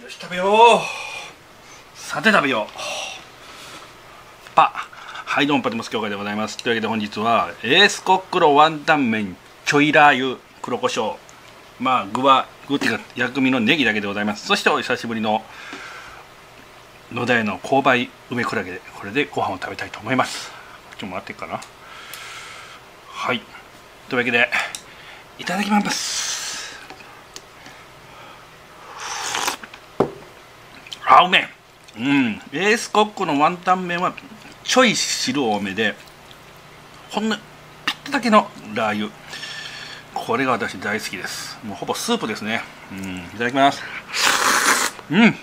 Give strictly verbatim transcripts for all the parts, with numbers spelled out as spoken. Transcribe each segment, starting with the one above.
よし、食べよう。さて食べよう。パはい、どうもパティモス協会でございます。というわけで本日はエースコックロワンタン麺ちょいラー油黒胡椒、まあ具は具っていうか薬味のネギだけでございます。そしてお久しぶりの野田屋の購買梅クラゲで、これでご飯を食べたいと思います。こっちも回っていくかな。はい、というわけでいただきます。あ、うめえ。うん、エースコックのワンタン麺はちょい汁多めでほんのピッとだけのラー油、これが私大好きです。もうほぼスープですね。うん、いただきます。うん、う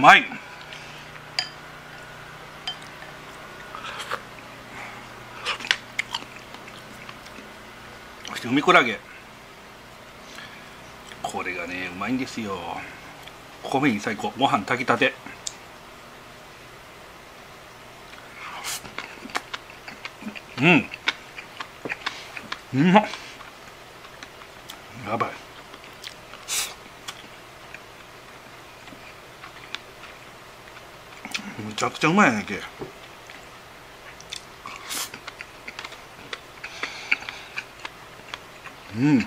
まい。海コラゲ、これがねうまいんですよ。米に最高、ご飯炊きたて。うん、うまっ、やばい。むちゃくちゃうまいやねんけ。うん、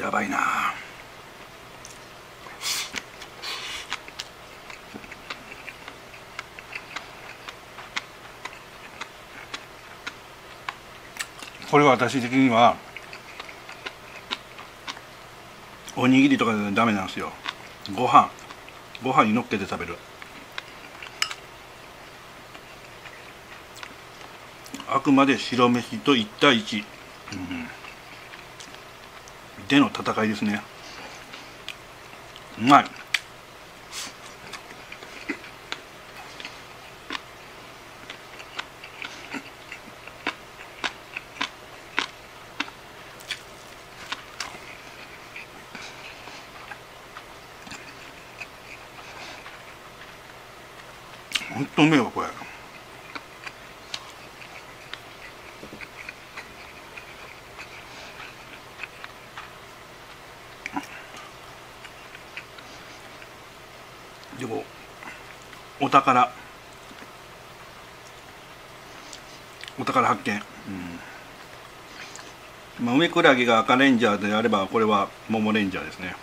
やばいな。これは私的にはおにぎりとかでダメなんですよ。ご飯、ご飯にのっけて食べる。あくまで白飯といち対いち、うん、での戦いですね。うまい。ほんとうめえわこれ。でもお宝、お宝発見。うん、まあ梅クラゲが赤レンジャーであればこれは桃レンジャーですね。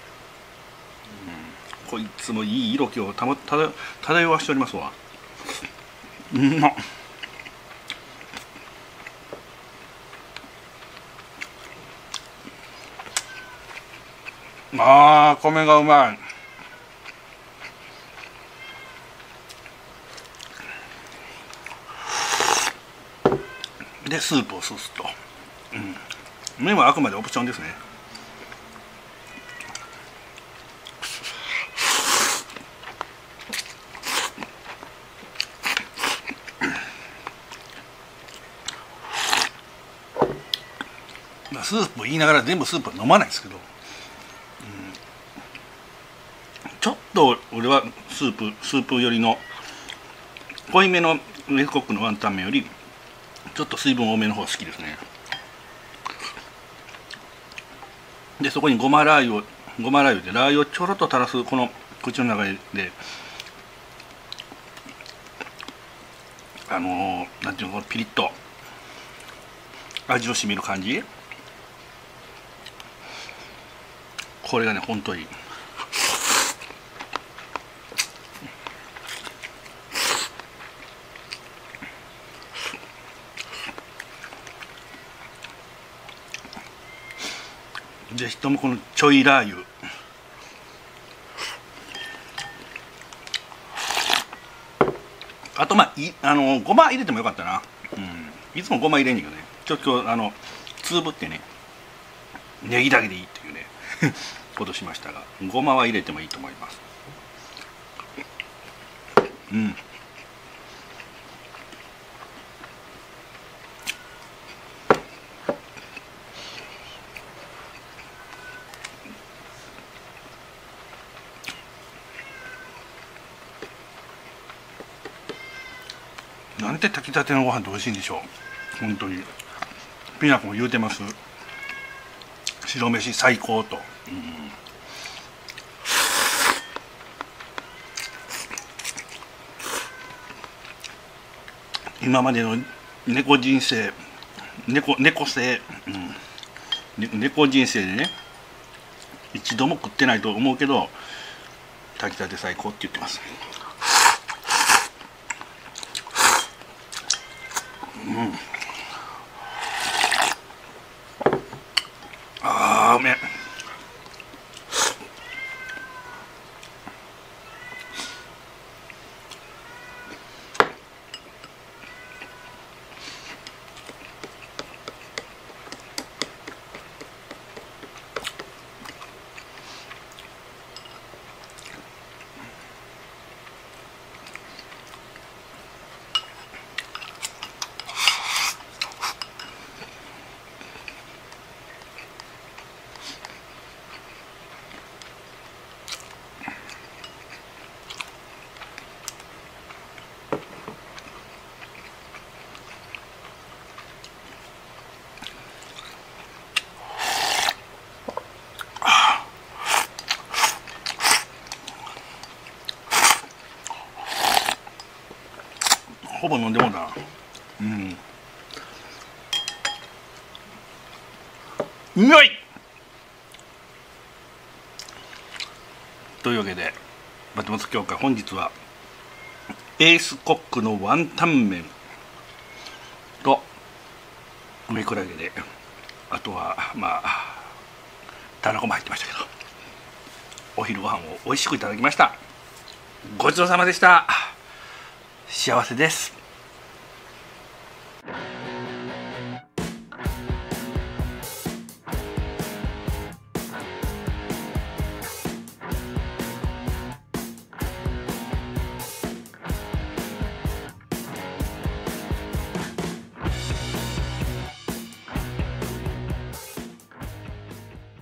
うん、こいつもいい色気をたまただ漂わしておりますわ。うん、まあー、米がうまい。でスープをすすと、うん、麺はあくまでオプションですね。スープ言いながら全部スープは飲まないですけど、うん、ちょっと俺はスープスープ寄りの濃いめのエースコックのワンタン麺よりちょっと水分多めの方が好きですね。でそこにごまラー油をごまラー油でラー油をちょろっと垂らす、この口の中であのー、なんていうの、このピリッと味のしみる感じ、これがね本当にいい。ぜひともこのちょいラー油、あとまあいあのごま入れてもよかったな、うん、いつもごま入れんねんけどね、ちょっとあのつぶってねネギだけでいいっていうねことしましたが、ごまは入れてもいいと思います。うん、なんて炊きたてのご飯って美味しいんでしょう。本当にピナコも言うてます。白飯最高と。うん、今までの猫人生、猫猫生、うんね、猫人生でね、一度も食ってないと思うけど、炊きたて最高って言ってます。うん、あーうめえ。ほぼ飲んでもんだな。うん。うまい。というわけでマツモツ協会、本日はエースコックのワンタン麺と梅クラゲで、あとはまあたらこも入ってましたけど、お昼ご飯を美味しくいただきました。ごちそうさまでした。幸せです。